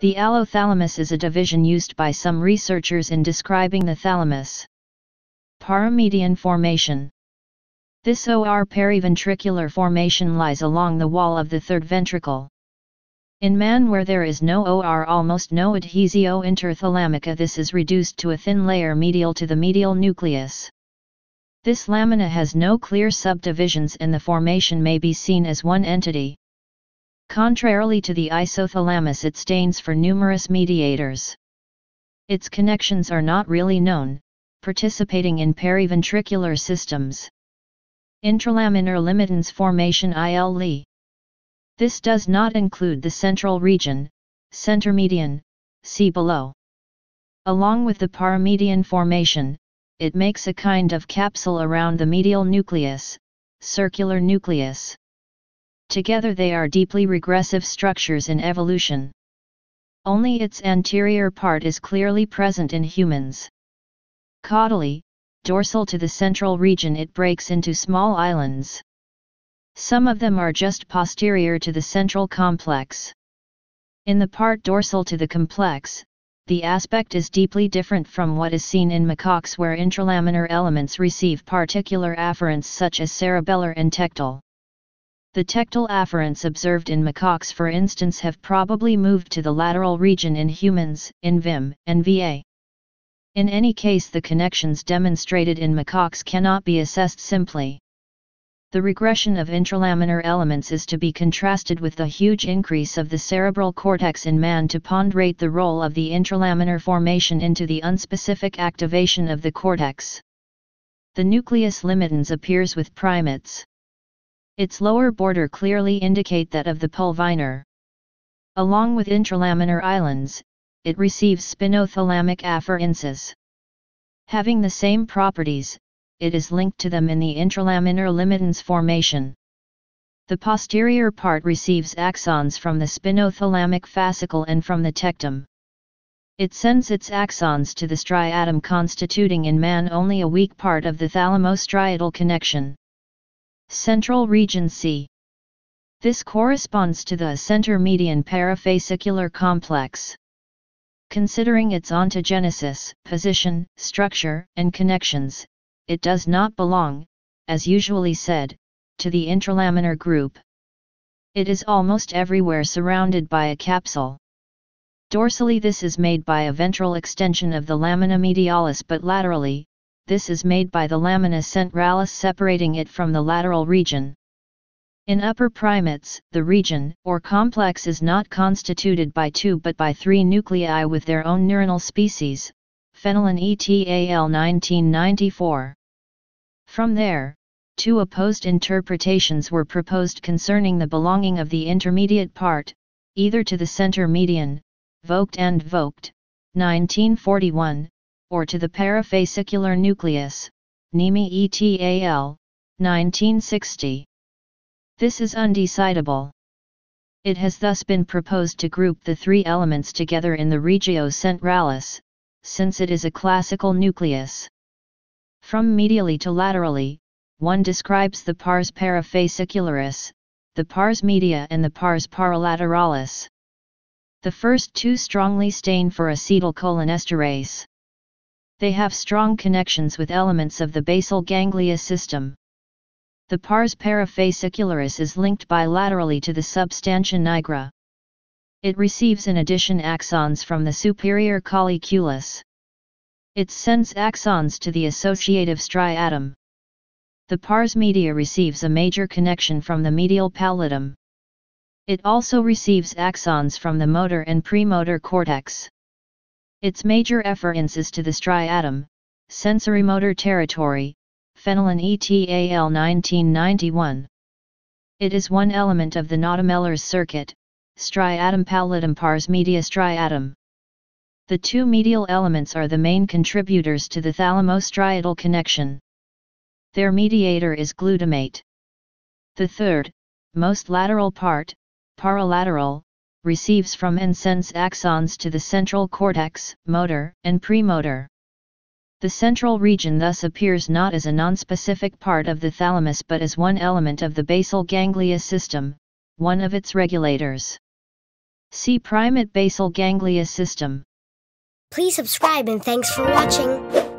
The allothalamus is a division used by some researchers in describing the thalamus. Pars median formation. This or periventricular formation lies along the wall of the third ventricle. In man, where there is no or almost no adhesio interthalamica, this is reduced to a thin layer medial to the medial nucleus. This lamina has no clear subdivisions and the formation may be seen as one entity. Contrarily to the isothalamus, it stains for numerous mediators. Its connections are not really known, participating in periventricular systems. Intralaminar limitans formation (ILE). This does not include the central region, center median, see below. Along with the pars median formation, it makes a kind of capsule around the medial nucleus, circular nucleus. Together they are deeply regressive structures in evolution. Only its anterior part is clearly present in humans. Caudally, dorsal to the central region, it breaks into small islands. Some of them are just posterior to the central complex. In the part dorsal to the complex, the aspect is deeply different from what is seen in macaques, where intralaminar elements receive particular afferents such as cerebellar and tectal. The tectal afferents observed in macaques, for instance, have probably moved to the lateral region in humans, in VIM and VA. In any case, the connections demonstrated in macaques cannot be assessed simply. The regression of intralaminar elements is to be contrasted with the huge increase of the cerebral cortex in man to ponderate the role of the intralaminar formation into the unspecific activation of the cortex. The nucleus limitans appears with primates. Its lower border clearly indicates that of the pulvinar. Along with intralaminar islands, it receives spinothalamic afferences. Having the same properties, it is linked to them in the intralaminar limitans formation. The posterior part receives axons from the spinothalamic fascicle and from the tectum. It sends its axons to the striatum, constituting in man only a weak part of the thalamostriatal connection. Central region C. This corresponds to the center median parafascicular complex. Considering its ontogenesis, position, structure, and connections, it does not belong, as usually said, to the intralaminar group. It is almost everywhere surrounded by a capsule. Dorsally, this is made by a ventral extension of the lamina medialis, but laterally, this is made by the lamina centralis, separating it from the lateral region. In upper primates, the region, or complex, is not constituted by two but by three nuclei with their own neuronal species, Fenelon et al. 1994. From there, two opposed interpretations were proposed concerning the belonging of the intermediate part, either to the center median, Vogt and Vogt, 1941, or to the parafascicular nucleus, Nemi et al. 1960. This is undecidable. It has thus been proposed to group the three elements together in the regio centralis, since it is a classical nucleus. From medially to laterally, one describes the pars parafascicularis, the pars media and the pars paralaterales. The first two strongly stain for acetylcholinesterase. They have strong connections with elements of the basal ganglia system. The pars parafascicularis is linked bilaterally to the substantia nigra. It receives in addition axons from the superior colliculus. It sends axons to the associative striatum. The pars media receives a major connection from the medial pallidum. It also receives axons from the motor and premotor cortex. Its major efference is to the striatum, sensorimotor territory, Fenelon et al. 1991. It is one element of the Nauta-Meller's circuit, striatum pallidum pars media striatum. The two medial elements are the main contributors to the thalamostriatal connection. Their mediator is glutamate. The third, most lateral part, paralateral, receives from and sends axons to the central cortex, motor, and premotor. The central region thus appears not as a nonspecific part of the thalamus but as one element of the basal ganglia system, one of its regulators. See primate basal ganglia system. Please subscribe and thanks for watching.